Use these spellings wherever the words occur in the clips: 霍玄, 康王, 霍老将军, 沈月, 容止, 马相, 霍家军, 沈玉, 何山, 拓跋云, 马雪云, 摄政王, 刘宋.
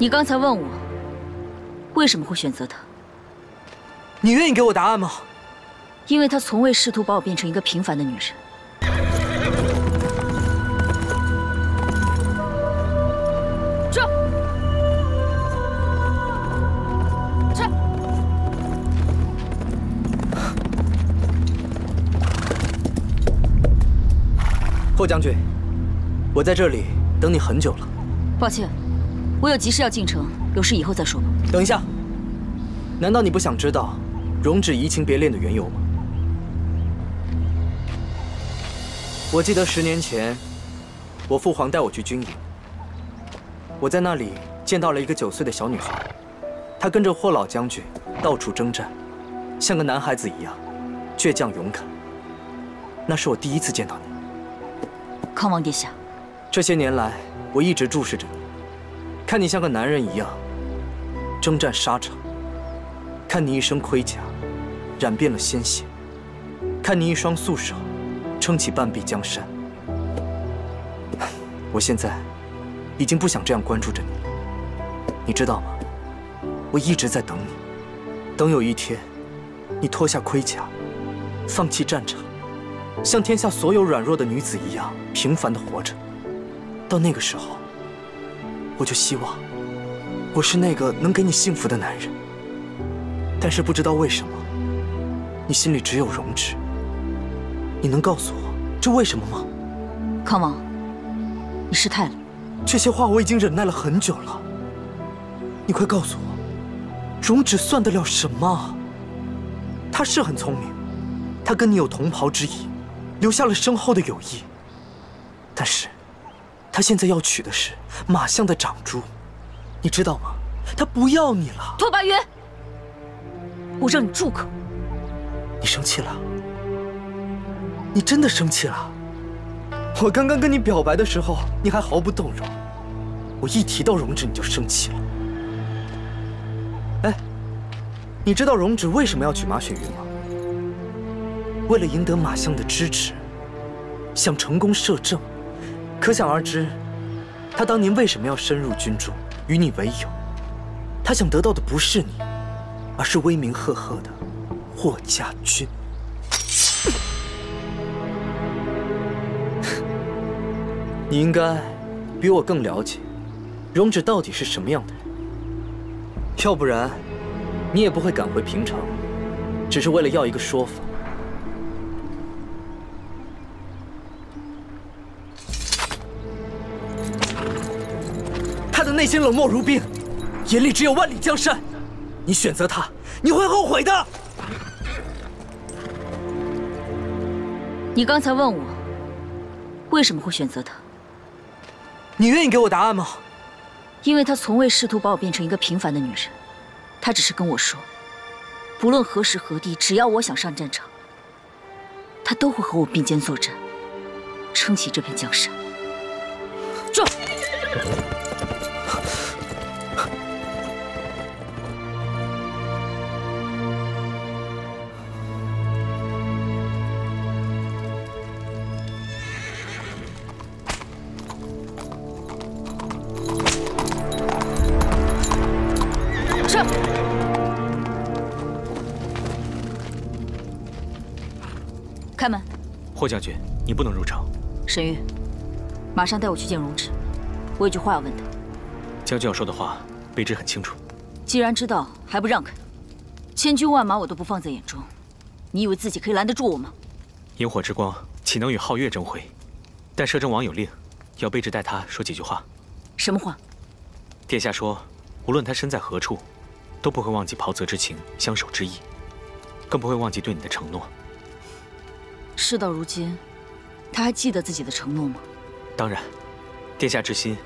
你刚才问我为什么会选择他，你愿意给我答案吗？因为他从未试图把我变成一个平凡的女人。 霍将军，我在这里等你很久了。抱歉，我有急事要进城，有事以后再说吧。等一下，难道你不想知道容止移情别恋的缘由吗？我记得10年前，我父皇带我去军营，我在那里见到了一个9岁的小女孩，她跟着霍老将军到处征战，像个男孩子一样倔强勇敢。那是我第一次见到你。 康王殿下，这些年来我一直注视着你，看你像个男人一样征战沙场，看你一身盔甲染遍了鲜血，看你一双素手撑起半壁江山。我现在已经不想这样关注着你了，你知道吗？我一直在等你，等有一天你脱下盔甲，放弃战场。 像天下所有软弱的女子一样平凡地活着，到那个时候，我就希望我是那个能给你幸福的男人。但是不知道为什么，你心里只有容止。你能告诉我这为什么吗？康王，你失态了。这些话我已经忍耐了很久了。你快告诉我，容止算得了什么？他是很聪明，他跟你有同袍之谊。 留下了深厚的友谊，但是，他现在要娶的是马相的长珠，你知道吗？他不要你了。拓跋云，我让你住口！你生气了？你真的生气了？我刚刚跟你表白的时候，你还毫不动容，我一提到容止你就生气了。哎，你知道容止为什么要娶马雪云吗？ 为了赢得马相的支持，想成功摄政，可想而知，他当年为什么要深入军中，与你为友？他想得到的不是你，而是威名赫赫的霍家军。你应该比我更了解容止到底是什么样的人，要不然你也不会赶回平城，只是为了要一个说法。 内心冷漠如冰，眼里只有万里江山。你选择他，你会后悔的。你刚才问我为什么会选择他，你愿意给我答案吗？因为他从未试图把我变成一个平凡的女人，他只是跟我说，不论何时何地，只要我想上战场，他都会和我并肩作战，撑起这片江山。住！ 开门，霍将军，你不能入城。沈玉，马上带我去见容止，我有句话要问他。将军要说的话，卑职很清楚。既然知道，还不让开？千军万马我都不放在眼中，你以为自己可以拦得住我吗？萤火之光岂能与皓月争辉？但摄政王有令，要卑职代他说几句话。什么话？殿下说，无论他身在何处，都不会忘记袍泽之情、相守之意，更不会忘记对你的承诺。 事到如今，他还记得自己的承诺吗？当然，殿下之心，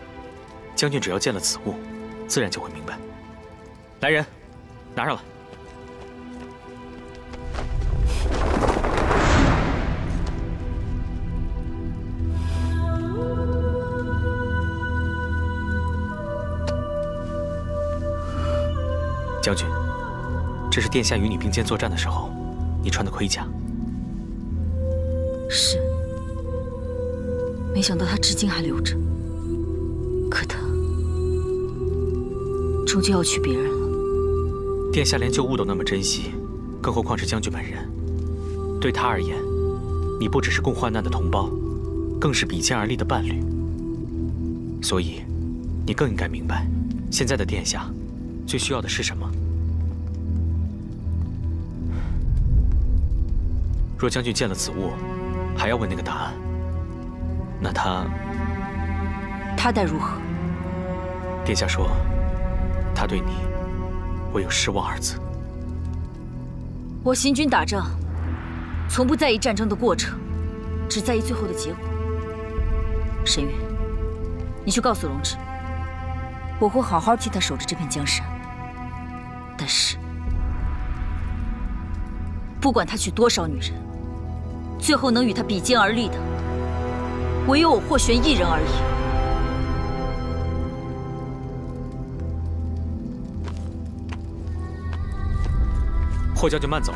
将军只要见了此物，自然就会明白。来人，拿上来！将军，这是殿下与你并肩作战的时候，你穿的盔甲。 是，没想到他至今还留着。可他终究要娶别人了。殿下连旧物都那么珍惜，更何况是将军本人？对他而言，你不只是共患难的同胞，更是比肩而立的伴侣。所以，你更应该明白，现在的殿下最需要的是什么。 若将军见了此物，还要问那个答案，那他待如何？殿下说，他对你唯有失望二字。我行军打仗，从不在意战争的过程，只在意最后的结果。沈月，你去告诉容止，我会好好替他守着这片江山。但是，不管他娶多少女人。 最后能与他比肩而立的，唯有我霍玄一人而已。霍将军慢走。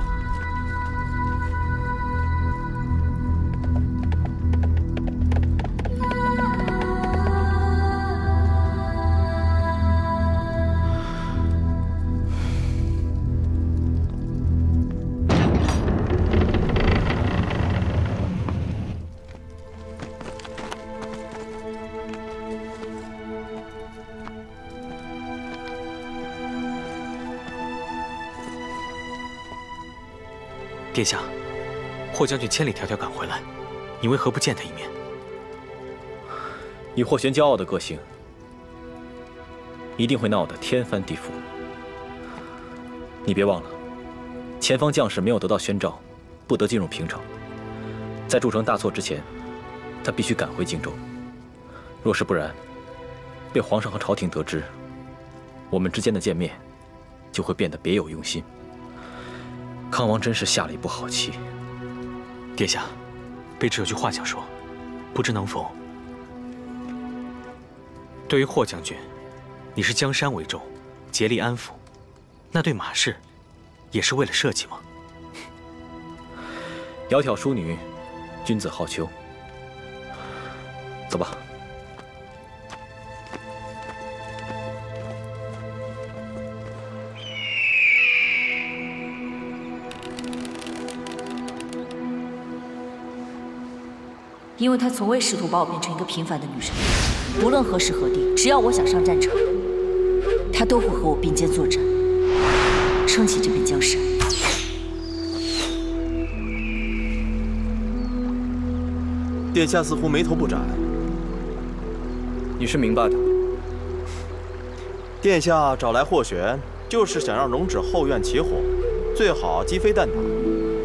殿下，霍将军千里迢迢赶回来，你为何不见他一面？以霍玄骄傲的个性，一定会闹得天翻地覆。你别忘了，前方将士没有得到宣召，不得进入平城。在铸成大错之前，他必须赶回荆州。若是不然，被皇上和朝廷得知，我们之间的见面就会变得别有用心。 康王真是下了一步好棋。殿下，卑职有句话想说，不知能否？对于霍将军，你是江山为重，竭力安抚；那对马氏，也是为了社稷吗？窈窕淑女，君子好逑。走吧。 因为她从未试图把我变成一个平凡的女人，无论何时何地，只要我想上战场，她都会和我并肩作战，撑起这片江山。殿下似乎眉头不展，你是明白的。殿下找来霍玄，就是想让容止后院起火，最好鸡飞蛋打，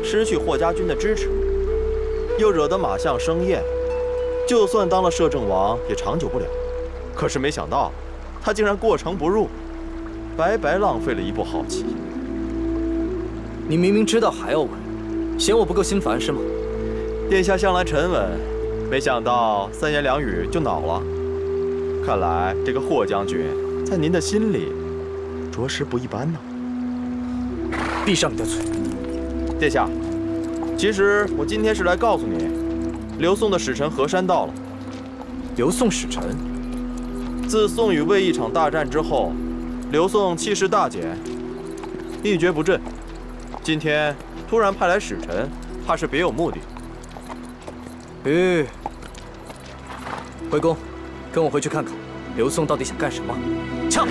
失去霍家军的支持。 又惹得马相生厌，就算当了摄政王也长久不了。可是没想到，他竟然过城不入，白白浪费了一步好棋。你明明知道还要问，嫌我不够心烦是吗？殿下向来沉稳，没想到三言两语就恼了。看来这个霍将军在您的心里，着实不一般呢。闭上你的嘴，殿下。 其实我今天是来告诉你，刘宋的使臣何山到了。刘宋使臣，自宋与魏一场大战之后，刘宋气势大减，一蹶不振。今天突然派来使臣，怕是别有目的。嗯，回宫，跟我回去看看，刘宋到底想干什么。撤。